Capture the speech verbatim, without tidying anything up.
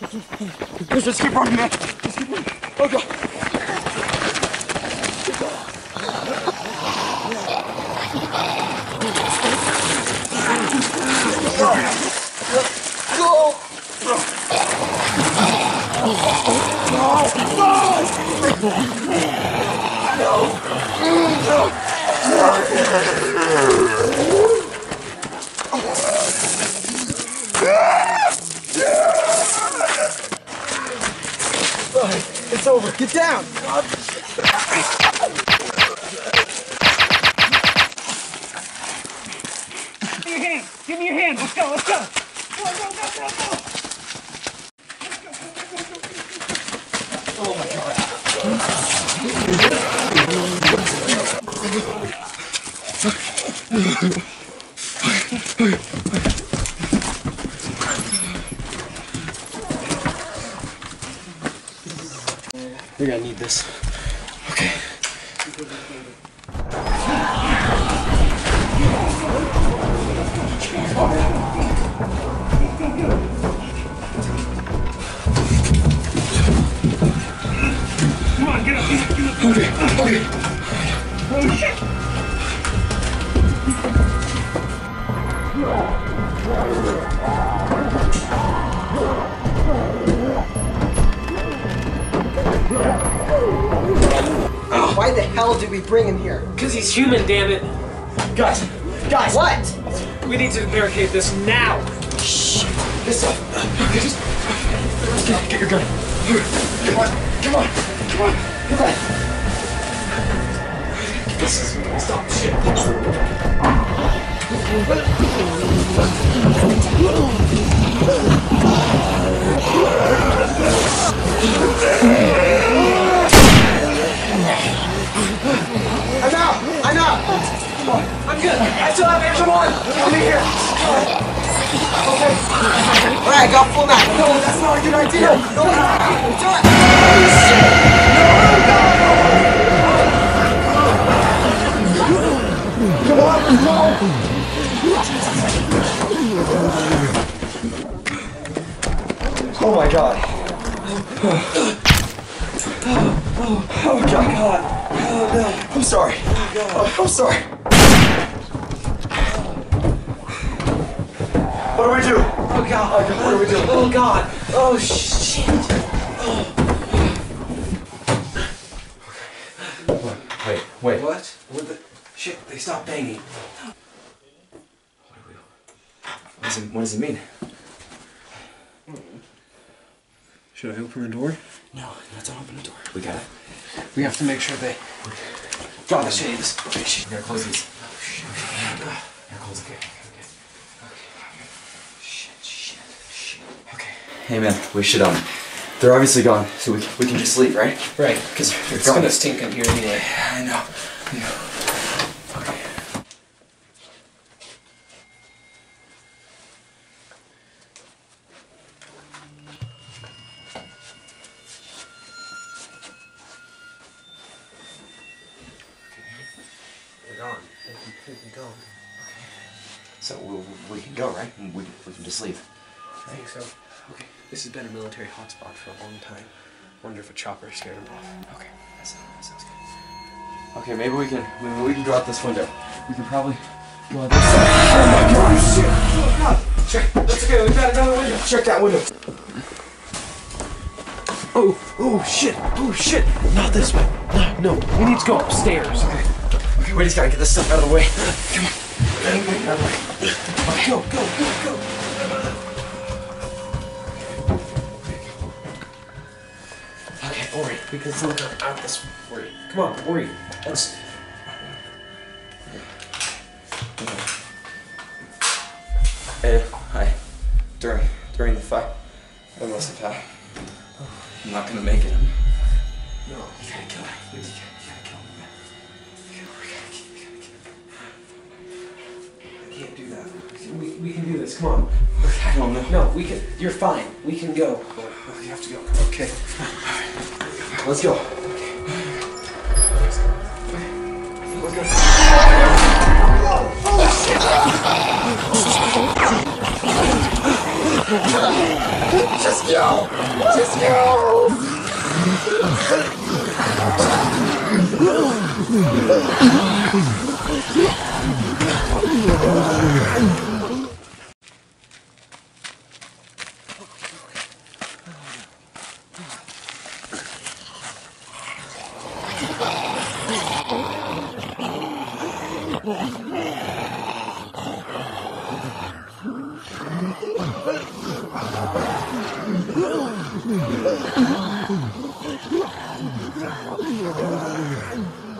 no, let's just keep running, man. Just keep running. Oh, God. Go! No! No! No! It's over. Get down. Give me your hand. Give me your hand. Let's go. Let's go. Go, go, go, go, go. Oh, my God. Okay. Okay. Okay. We're gonna need this. Okay. Come on, get up, get up, get up. Okay, okay. Oh, shit. Why the hell did we bring him here? Because he's human, damn it. Guys, guys. What? We need to barricade this now. Shh. This up. Okay, just get, get your gun. Come on, come on, come on, come on. This is stop shit. I'm out! I'm out! Come on. I'm good! I still have air! Come on! I'm in here! Okay. Alright, I got full back. No, that's not a good idea! No, no, no! John! Oh, shit! No, no, no! Come on! No! Oh my God. Oh, oh my God. Oh, no. I'm sorry. Oh, I'm sorry. What do we do? Oh, God. What do we do? Oh, God. Oh, shit. Oh. Wait, wait. What? What the? Shit, they stopped banging. What do we do? What does it, what does it mean? Should I open the door? No, let's not open the door. We gotta. We have to make sure they. Draw the shades. Okay, shit. We gotta close these. Oh, shit. Okay. Yeah, close. Okay. Okay. Okay. Okay. Shit. Shit. Shit. Okay. Hey, man. We should um. They're obviously gone, so we can, we can just leave, right? Right. Because it's gonna stink in here anyway. Yeah, I know. I know. We can go. Okay. So we'll, we can go, right? We, we can just leave. Right? I think so. Okay. This has been a military hotspot for a long time. Wonder if a chopper scared them off. Okay. That sounds, that sounds good. Okay, maybe we can maybe we can go out this window. We can probably go out this side. Oh my God! Shit! Oh God! Check. That's okay. We got another window. Check that window. Oh! Oh shit! Oh shit! Not this way. No. No. We need to go upstairs. Okay. We just gotta get this stuff out of the way. Come on. Out of the way. Okay, go, go, go, go. Okay, Ori, we can still go out this way. Come on, Ori. Let's. Hey, hi. During during the fight, I must have had. I'm not gonna make it. No, you gotta kill me. We, we can do this, come on. Okay, I don't know. No, we can, you're fine. We can go. Oh, you have to go. Okay. Alright. Let's go. Okay. Let's go. Let's go. Oh, shit! Just go! Just go! Oh, my God.